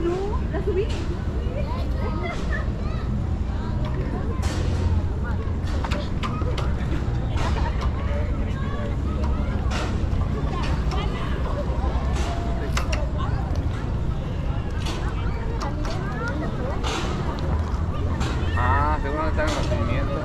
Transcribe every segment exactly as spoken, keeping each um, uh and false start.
No, that's weak. Ah, seguro no están en los movimientos. Wow.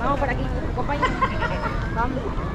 Vamos por aquí, acompáñame. Vamos.